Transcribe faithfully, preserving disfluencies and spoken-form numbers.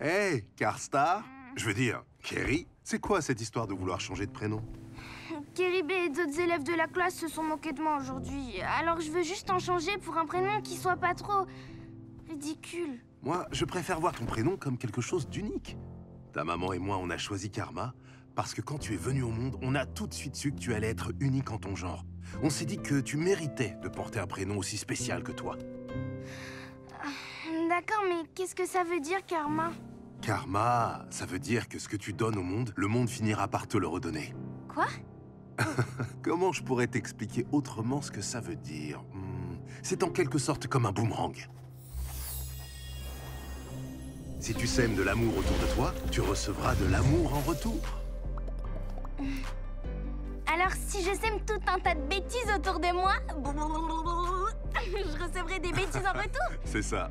Hey, Karstar, je veux dire, Kerry, c'est quoi cette histoire de vouloir changer de prénom? Kerry B et d'autres élèves de la classe se sont moqués de moi aujourd'hui. Alors je veux juste en changer pour un prénom qui soit pas trop... ridicule. Moi, je préfère voir ton prénom comme quelque chose d'unique. Ta maman et moi, on a choisi Karma parce que quand tu es venu au monde, on a tout de suite su que tu allais être unique en ton genre. On s'est dit que tu méritais de porter un prénom aussi spécial que toi. D'accord, mais qu'est-ce que ça veut dire, Karma? Karma, ça veut dire que ce que tu donnes au monde, le monde finira par te le redonner. Quoi? Comment je pourrais t'expliquer autrement ce que ça veut dire? hmm, C'est en quelque sorte comme un boomerang. Si tu sèmes de l'amour autour de toi, tu recevras de l'amour en retour. Alors, si je sème tout un tas de bêtises autour de moi, je recevrai des bêtises en retour. C'est ça.